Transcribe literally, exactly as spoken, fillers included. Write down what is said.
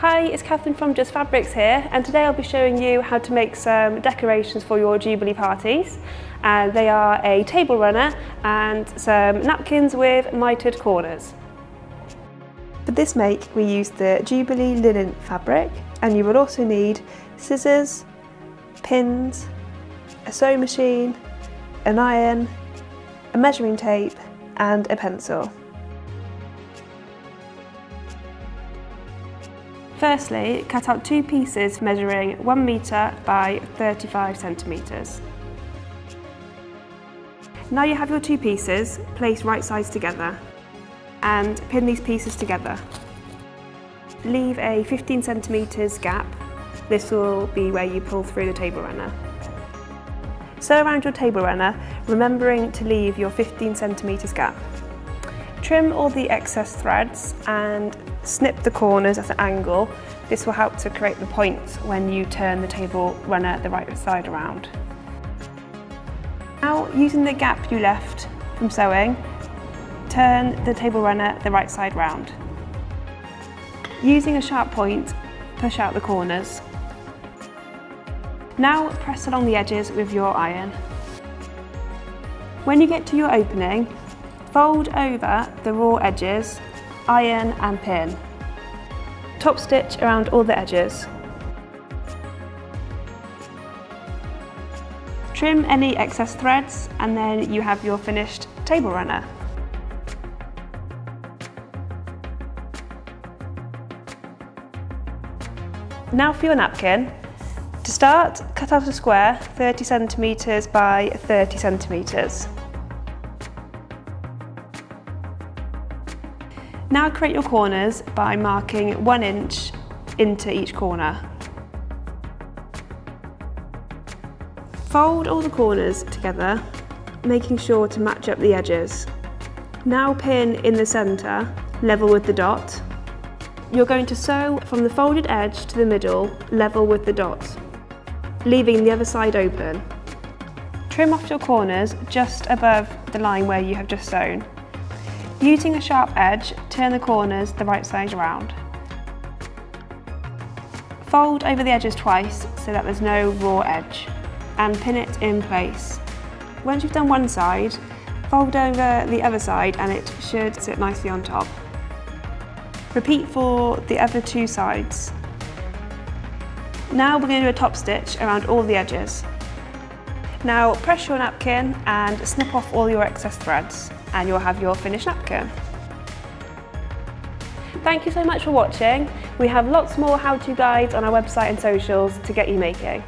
Hi, it's Catherine from Just Fabrics here, and today I'll be showing you how to make some decorations for your Jubilee parties. Uh, they are a table runner and some napkins with mitered corners. For this make we used the Jubilee linen fabric, and you will also need scissors, pins, a sewing machine, an iron, a measuring tape and a pencil. Firstly, cut out two pieces measuring one metre by thirty-five centimetres. Now you have your two pieces, place right sides together and pin these pieces together. Leave a fifteen centimetres gap. This will be where you pull through the table runner. Sew around your table runner, remembering to leave your fifteen centimetres gap. Trim all the excess threads and snip the corners at an angle. This will help to create the points when you turn the table runner the right side around. Now, using the gap you left from sewing, turn the table runner the right side round. Using a sharp point, push out the corners. Now press along the edges with your iron. When you get to your opening, fold over the raw edges, iron and pin. Top stitch around all the edges. Trim any excess threads and then you have your finished table runner. Now for your napkin. To start, cut out a square thirty centimetres by thirty centimetres. Now create your corners by marking one inch into each corner. Fold all the corners together, making sure to match up the edges. Now pin in the centre, level with the dot. You're going to sew from the folded edge to the middle, level with the dot, leaving the other side open. Trim off your corners just above the line where you have just sewn. Using a sharp edge, turn the corners the right side around. Fold over the edges twice so that there's no raw edge and pin it in place. Once you've done one side, fold over the other side and it should sit nicely on top. Repeat for the other two sides. Now we're going to do a top stitch around all the edges. Now press your napkin and snip off all your excess threads, and you'll have your finished napkin. Thank you so much for watching. We have lots more how-to guides on our website and socials to get you making.